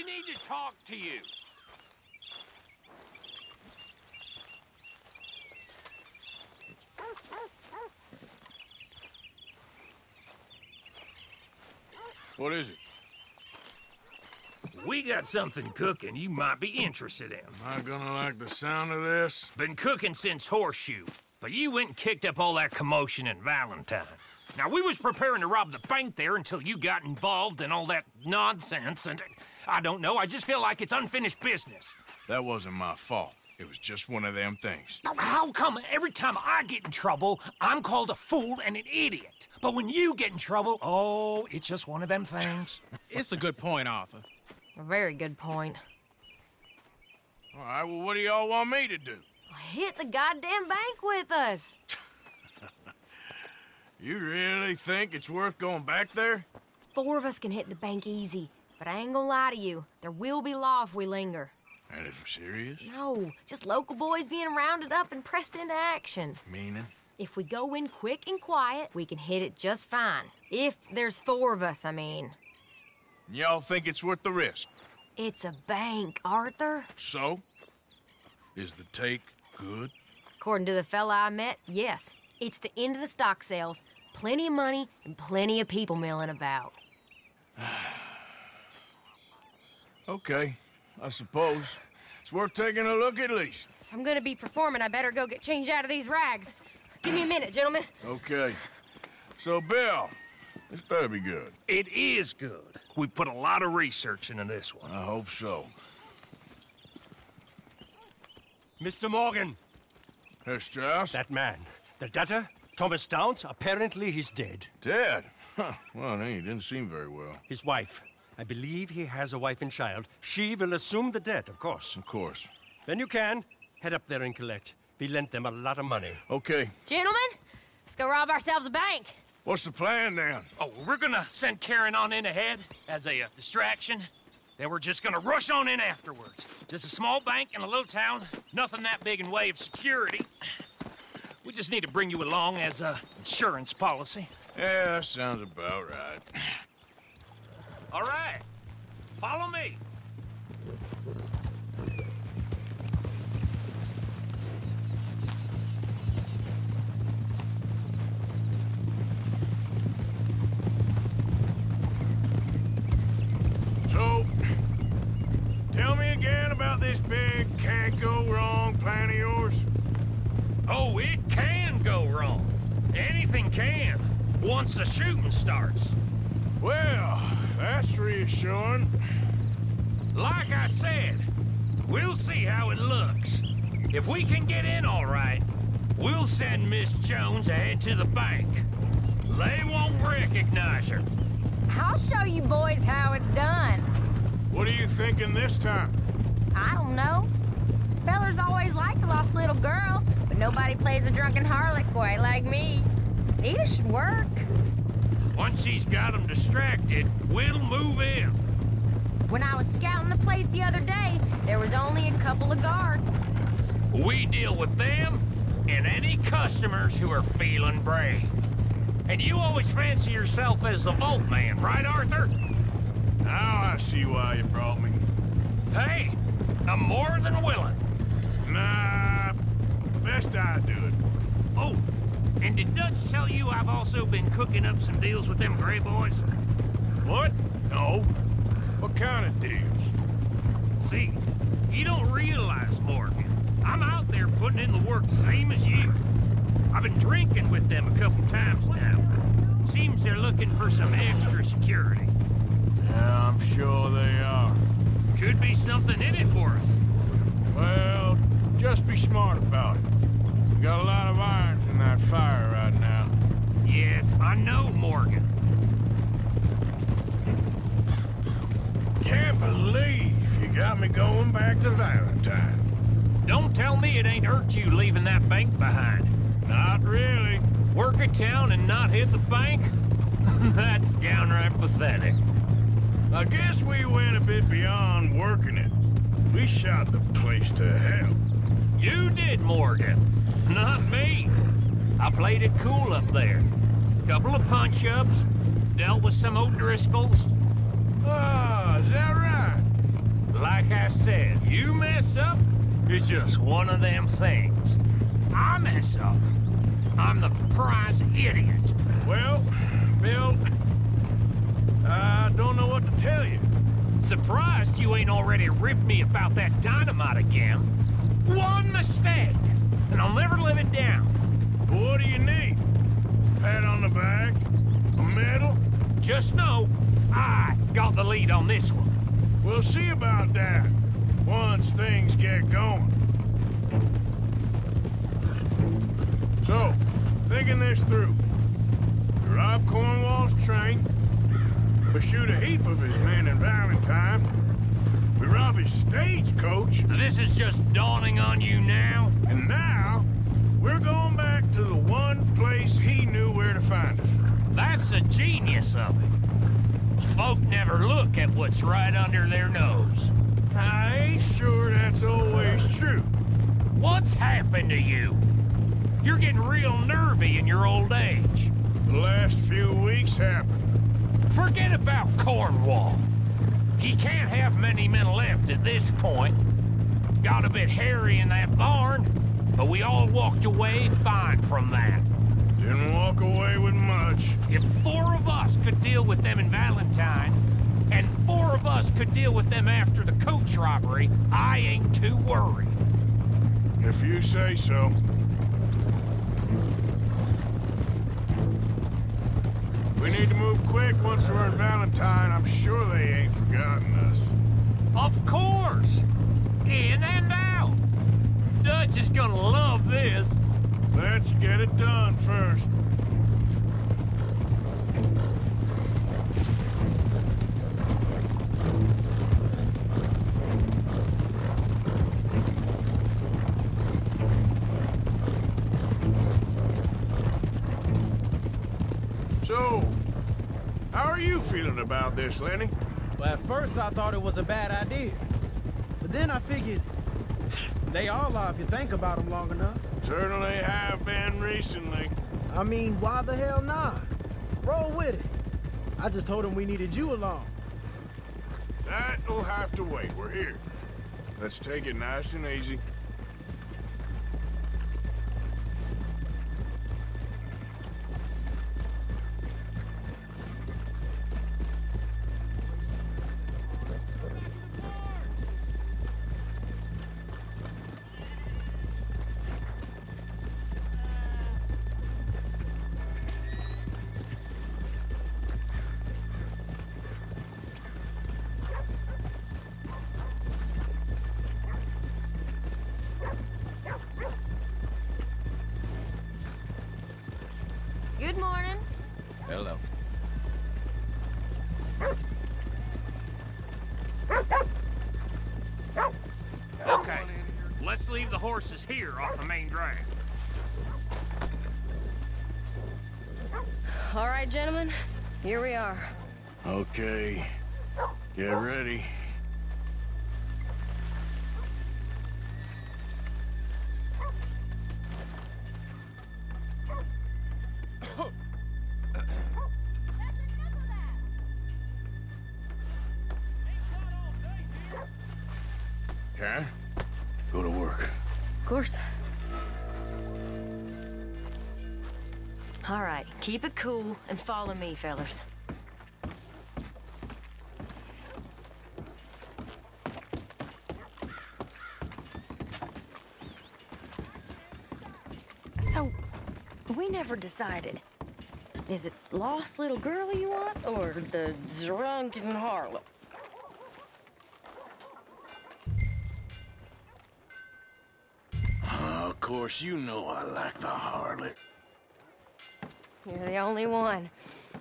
We need to talk to you. What is it? We got something cooking you might be interested in. Am I gonna like the sound of this? Been cooking since Horseshoe, but you went and kicked up all that commotion in Valentine. Now, we was preparing to rob the bank there until you got involved in all that nonsense, and I don't know, I just feel like it's unfinished business. That wasn't my fault. It was just one of them things. How come every time I get in trouble, I'm called a fool and an idiot? But when you get in trouble, oh, it's just one of them things. It's a good point, Arthur. A very good point. All right, well, what do y'all want me to do? Hit the goddamn bank with us. You really think it's worth going back there? 4 of us can hit the bank easy, but I ain't gonna lie to you. There will be law if we linger. And if I'm serious? No, just local boys being rounded up and pressed into action. Meaning? If we go in quick and quiet, we can hit it just fine. If there's 4 of us, I mean. Y'all think it's worth the risk? It's a bank, Arthur. So? Is the take good? According to the fella I met, yes. It's the end of the stock sales. Plenty of money and plenty of people milling about. Okay, I suppose. It's worth taking a look at least. If I'm gonna be performing, I better go get changed out of these rags. Give me a minute, gentlemen. Okay. So, Bill, this better be good. It is good. We put a lot of research into this one. I hope so. Mr. Morgan. Herr Strauss? That man. The debtor, Thomas Downs, apparently he's dead. Dead? Huh. Well, no, he didn't seem very well. His wife. I believe he has a wife and child. She will assume the debt, of course. Of course. When you can, head up there and collect. We lent them a lot of money. Okay. Gentlemen, let's go rob ourselves a bank. What's the plan, then? Oh, we're gonna send Karen on in ahead as a distraction. Then we're just gonna rush on in afterwards. Just a small bank in a little town. Nothing that big in way of security. We just need to bring you along as an insurance policy. Yeah, that sounds about right. All right, follow me. So, tell me again about this big can't-go-wrong plan of yours. Oh, it can go wrong. Anything can, once the shooting starts. Well, that's reassuring. Like I said, we'll see how it looks. If we can get in all right, we'll send Miss Jones ahead to the bank. They won't recognize her. I'll show you boys how it's done. What are you thinking this time? I don't know. Fellers always like a lost little girl. Nobody plays a drunken harlot quite like me. Either should work. Once she's got them distracted, we'll move in. When I was scouting the place the other day, there was only a couple of guards. We deal with them and any customers who are feeling brave. And you always fancy yourself as the vault man, right, Arthur? Now I see why you brought me. Hey, I'm more than willing. Nah. Best I do it. Oh, and did Dutch tell you I've also been cooking up some deals with them gray boys? What? No. What kind of deals? See, you don't realize, Morgan, I'm out there putting in the work same as you. I've been drinking with them a couple times now. Seems they're looking for some extra security. Yeah, I'm sure they are. Could be something in it for us. Well, just be smart about it. We got a lot of irons in that fire right now. Yes, I know, Morgan. Can't believe you got me going back to Valentine. Don't tell me it ain't hurt you leaving that bank behind. Not really. Work a town and not hit the bank? That's downright pathetic. I guess we went a bit beyond working it. We shot the place to hell. You did, Morgan. Not me. I played it cool up there. Couple of punch-ups, dealt with some old Driscolls. Ah, is that right? Like I said, you mess up, it's just one of them things. I mess up, I'm the prize idiot. Well, Bill, I don't know what to tell you. Surprised you ain't already ripped me about that dynamite again. One mistake, and I'll never live it down. What do you need? Pat on the back? A medal? Just know, I got the lead on this one. We'll see about that, once things get going. So, thinking this through. You rob Cornwall's train, we shoot a heap of his men in Valentine, we rob his stagecoach. This is just dawning on you now? And now, we're going back to the one place he knew where to find us. That's the genius of it. Folk never look at what's right under their nose. I ain't sure that's always true. What's happened to you? You're getting real nervy in your old age. The last few weeks happened. Forget about Cornwall. He can't have many men left at this point. Got a bit hairy in that barn, but we all walked away fine from that. Didn't walk away with much. If four of us could deal with them in Valentine, and four of us could deal with them after the coach robbery, I ain't too worried. If you say so. We need to move quick once we're in Valentine. I'm sure they ain't forgotten us. Of course! In and out! Dutch is gonna love this. Let's get it done first. So, how are you feeling about this, Lenny? Well, at first I thought it was a bad idea. But then I figured, they all are if you think about them long enough. Certainly have been recently. I mean, why the hell not? Roll with it. I just told him we needed you along. That'll have to wait. We're here. Let's take it nice and easy. Good morning. Hello. Okay, let's leave the horses here off the main drag. All right, gentlemen, here we are. Okay, get ready. Karen, go to work. Of course. All right, keep it cool and follow me, fellas. So, we never decided. Is it lost little girl you want, or the drunken harlot? Of course, you know I like the harlot. You're the only one.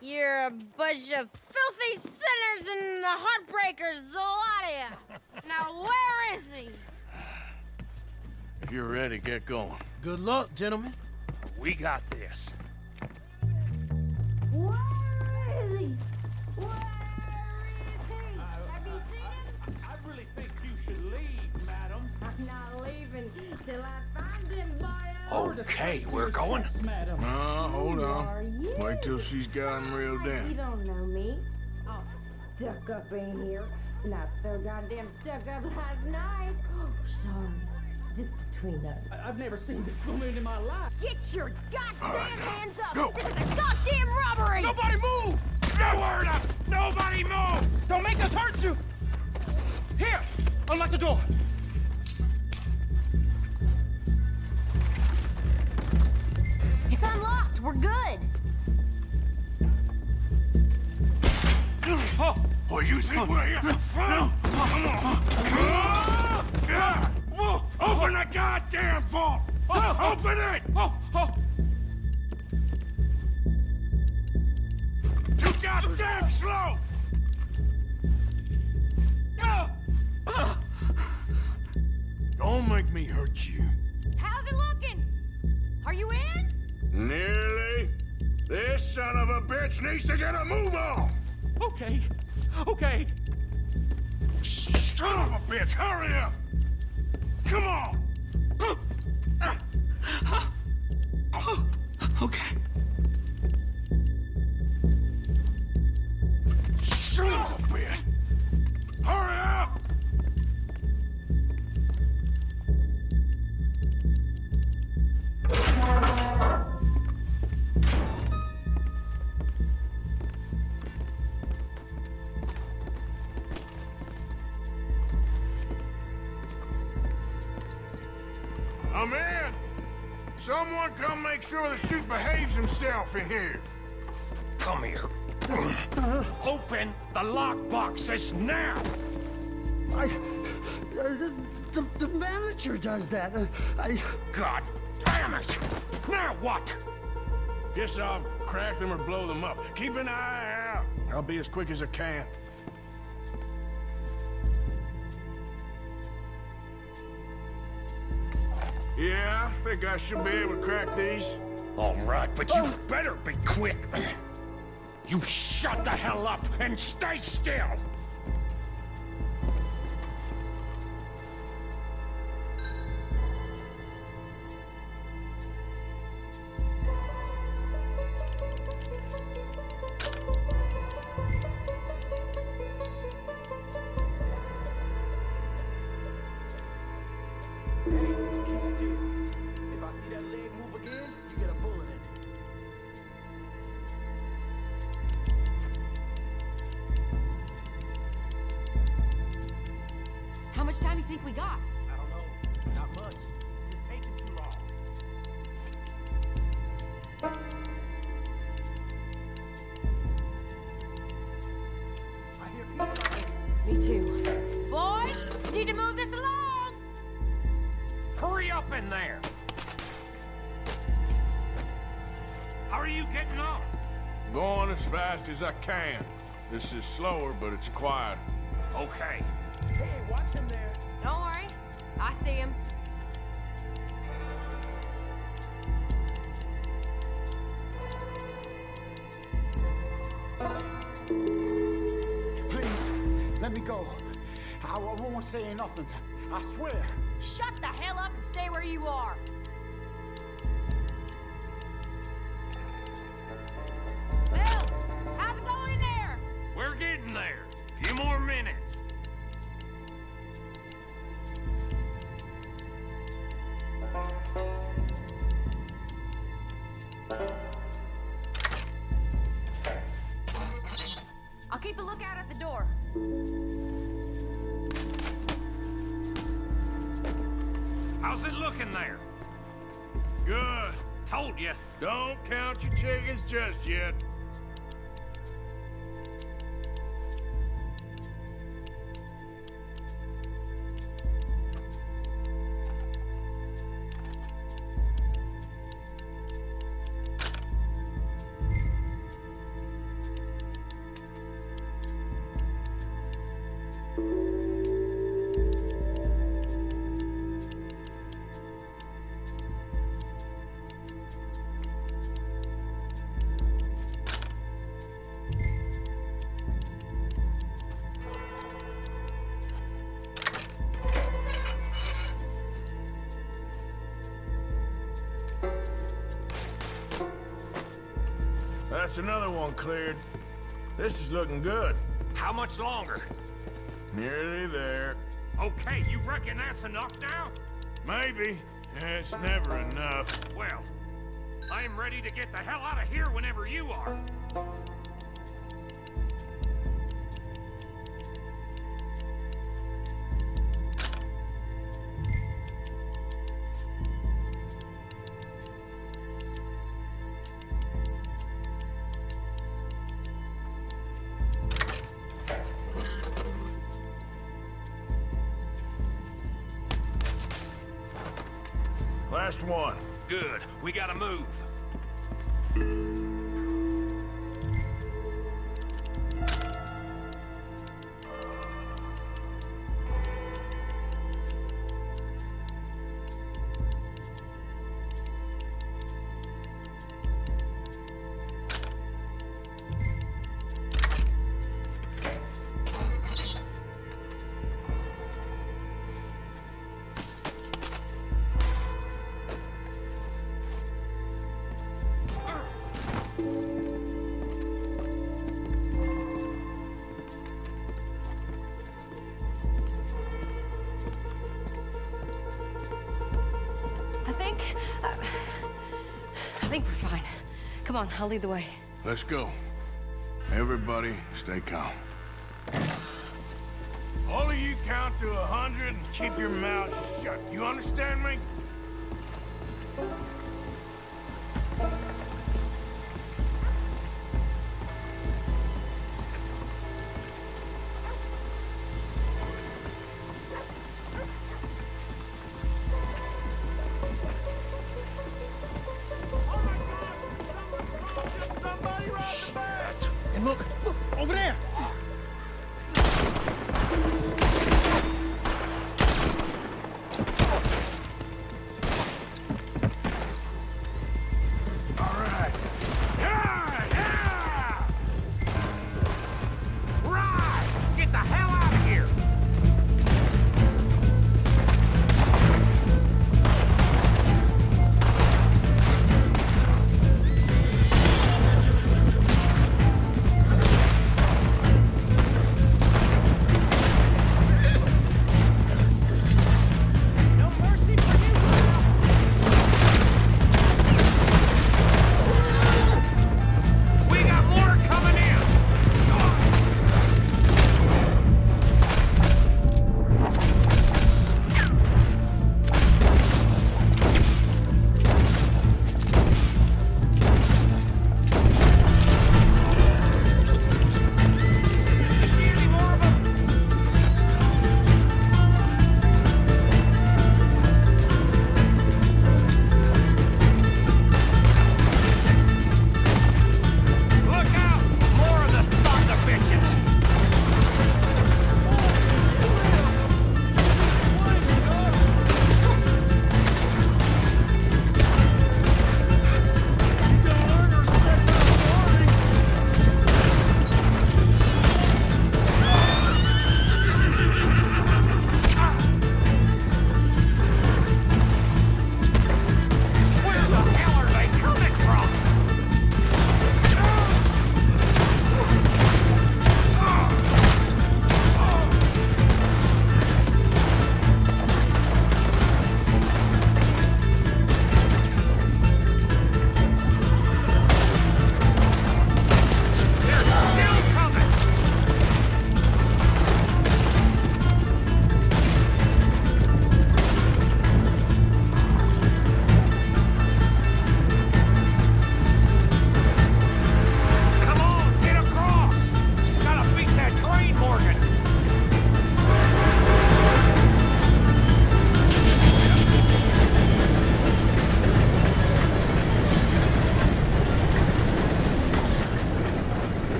You're a bunch of filthy sinners and the heartbreakers, Zelotia. Now, where is he? If you're ready, get going. Good luck, gentlemen. We got this. Where is he? Where is he? Have you seen him? I really think you should leave, madam. I'm not leaving till I... Okay, we're going. No, hold on. Wait till she's gotten real down. You don't know me. All stuck up in here. Not so goddamn stuck up last night. Oh, sorry. Just between us. I've never seen this woman in my life. Get your goddamn hands up! Go. This is a goddamn robbery! Nobody move! No word up! Nobody move! Don't make us hurt you! Here! Unlock the door! It's unlocked! We're good! Oh. What do you think we're here for fun? Open the goddamn vault! Open it! Too goddamn slow! Don't make me hurt you. How's it looking? Are you in? Nearly. This son of a bitch needs to get a move on! Okay. Okay. Son of a bitch, hurry up! Come on! Okay. Son of a bitch! Hurry up! I'm in! Someone come make sure the shoot behaves himself in here. Come here. Open the lock boxes now! The manager does that. God damn it! Now what? Guess I'll crack them or blow them up. Keep an eye out. I'll be as quick as I can. Yeah, I think I should be able to crack these. All right, but you better be quick. You shut the hell up and stay still! As I can. This is slower, but it's quieter. Okay. Hey, watch him there. Don't worry. I see him. Please, let me go. I won't say nothing. I swear. Shut the hell up and stay where you are. Just yet. That's another one cleared. This is looking good. How much longer? Nearly there. Okay, you reckon that's enough now? Maybe. It's never enough. Well, I'm ready to get the hell out of here whenever you are. Last one. Good. We gotta move. I think we're fine. Come on, I'll lead the way. Let's go. Everybody, stay calm. All of you count to 100 and keep your mouths shut. You understand me?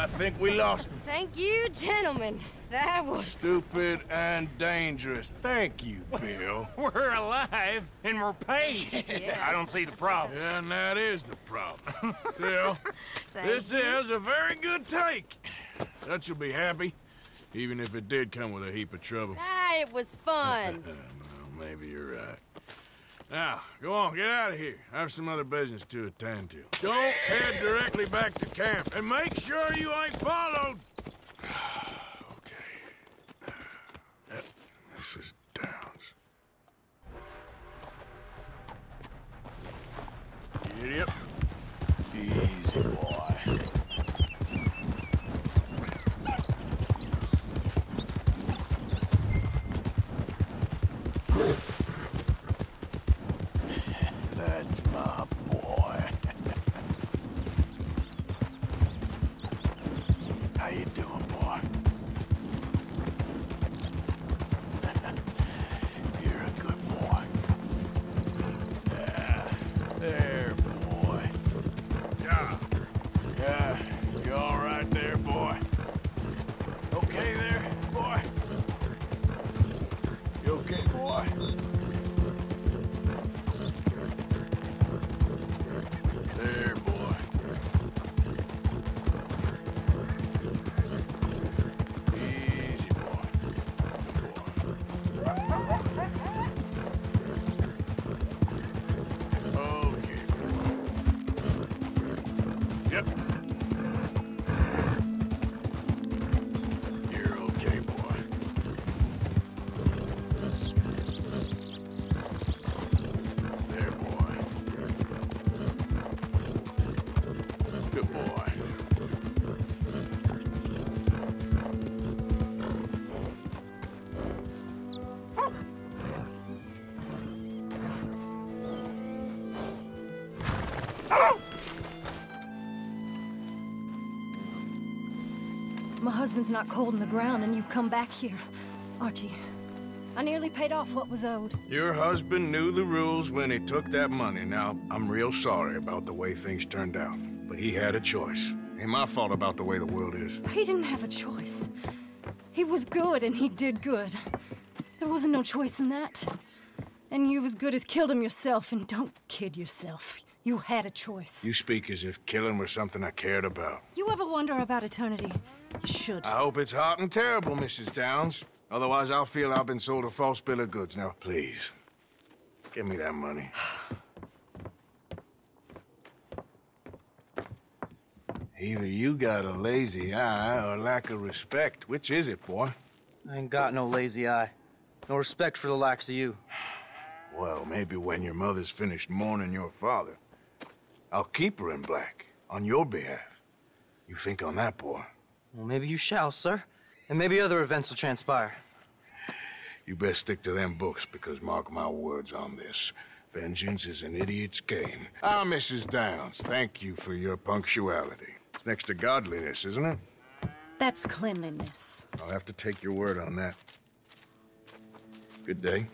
I think we lost him. Thank you, gentlemen. That was... stupid and dangerous. Thank you, Bill. We're alive and we're paid. Yeah. I don't see the problem. Yeah, and that is the problem. Bill, this is a very good take. Dutch will be happy, even if it did come with a heap of trouble. Ah, it was fun. Well, maybe you're right. Now, go on, get out of here. I have some other business to attend to. Don't head directly back to camp, and make sure you ain't followed! Okay. Mrs. Downs. Yep. Easy, boy. My husband's not cold in the ground, and you've come back here. Archie, I nearly paid off what was owed. Your husband knew the rules when he took that money. Now, I'm real sorry about the way things turned out, but he had a choice. Ain't my fault about the way the world is. He didn't have a choice. He was good, and he did good. There wasn't no choice in that. And you've as good as killed him yourself, and don't kid yourself. You had a choice. You speak as if killing were something I cared about. You ever wonder about eternity? You should. I hope it's hot and terrible, Mrs. Downs. Otherwise, I'll feel I've been sold a false bill of goods. Now, please, give me that money. Either you got a lazy eye or lack of respect. Which is it, boy? I ain't got no lazy eye. No respect for the likes of you. Well, maybe when your mother's finished mourning your father. I'll keep her in black, on your behalf. You think on that, boy? Well, maybe you shall, sir. And maybe other events will transpire. You best stick to them books, because mark my words on this. Vengeance is an idiot's game. Ah, Mrs. Downs, thank you for your punctuality. It's next to godliness, isn't it? That's cleanliness. I'll have to take your word on that. Good day.